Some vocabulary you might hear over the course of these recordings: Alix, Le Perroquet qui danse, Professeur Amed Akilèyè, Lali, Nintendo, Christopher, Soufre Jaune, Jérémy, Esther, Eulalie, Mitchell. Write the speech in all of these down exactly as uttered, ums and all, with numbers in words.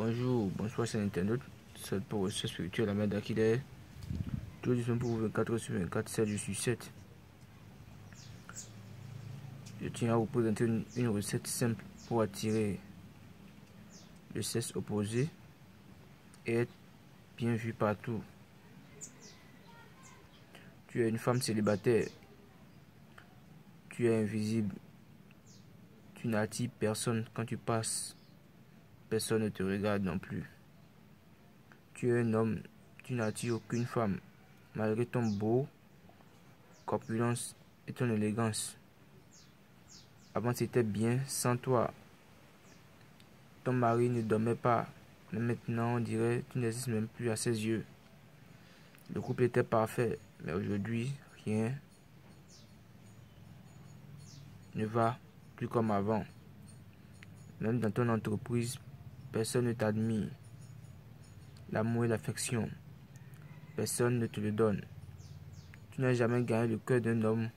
Bonjour, bonsoir, c'est Nintendo. C'est le professeur spirituel Amed Akilèyè. Tous les semaines pour vous vingt-quatre sur vingt-quatre, sept jours sur sept. Je tiens à vous présenter une, une recette simple pour attirer le sexe opposé et être bien vu partout. Tu es une femme célibataire, tu es invisible, tu n'attires personne quand tu passes, personne ne te regarde non plus. Tu es un homme, tu n'attires aucune femme, malgré ton beau, corpulence et ton élégance. Avant c'était bien sans toi, ton mari ne dormait pas, mais maintenant on dirait que tu n'existes même plus à ses yeux. Le couple était parfait, mais aujourd'hui, rien ne va plus comme avant. Même dans ton entreprise, personne ne t'admire. L'amour et l'affection, personne ne te le donne. Tu n'as jamais gagné le cœur d'un homme.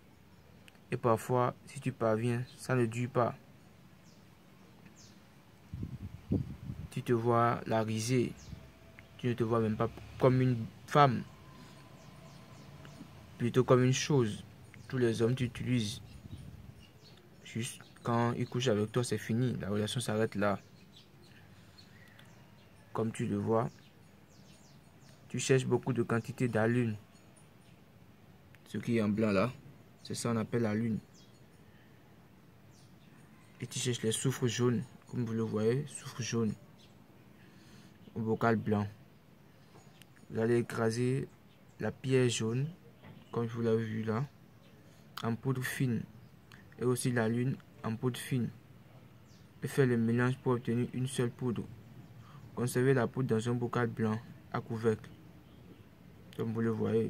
Et parfois, si tu parviens, ça ne dure pas. Tu te vois la risée. Tu ne te vois même pas comme une femme. Plutôt comme une chose, tous les hommes t'utilisent. Juste quand ils couchent avec toi, c'est fini, la relation s'arrête là. Comme tu le vois, tu cherches beaucoup de quantité d'alune. Ce qui est en blanc là, c'est ça qu'on appelle la lune. Et tu cherches les soufres jaunes, comme vous le voyez, soufre jaune, au bocal blanc. Vous allez écraser la pierre jaune, comme vous l'avez vu là, en poudre fine, et aussi la lune en poudre fine, et faire le mélange pour obtenir une seule poudre. Conservez la poudre dans un bocal blanc à couvercle, comme vous le voyez.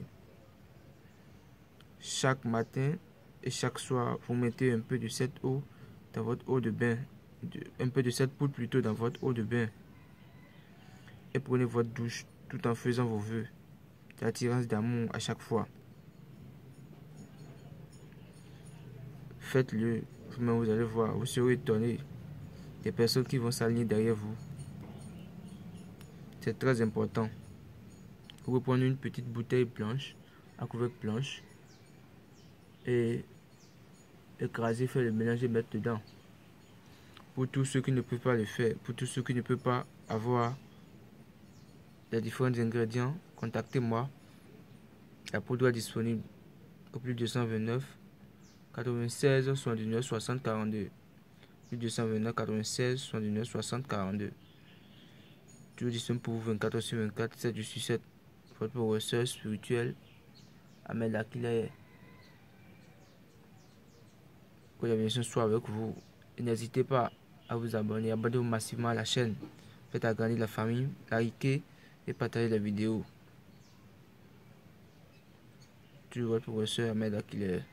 Chaque matin et chaque soir, vous mettez un peu de cette eau dans votre eau de bain, de, un peu de cette poudre plutôt dans votre eau de bain, et prenez votre douche tout en faisant vos vœux d'attirance d'amour à chaque fois. Faites-le, vous-même vous allez voir, vous serez étonné des personnes qui vont s'aligner derrière vous. C'est très important. Vous pouvez prendre une petite bouteille blanche, à couvercle blanche, et écraser, faire le mélange et mettre dedans. Pour tous ceux qui ne peuvent pas le faire, pour tous ceux qui ne peuvent pas avoir les différents ingrédients, contactez-moi. La poudre est disponible au plus deux cent vingt-neuf quatre-vingt-seize soixante-dix-neuf soixante quarante-deux, plus deux cent vingt-neuf quatre-vingt-seize soixante-dix-neuf soixante quarante-deux. Toujours disponible pour vous vingt-quatre heures sur vingt-quatre, sept jours sur sept. Votre professeur spirituel Amed Akilèyè. Que la bénédiction soit avec vous. Et n'hésitez pas à vous abonner, abonnez-vous massivement à la chaîne. Faites agrandir la famille, likez et partagez la vidéo. Toujours votre professeur Amed Akilèyè.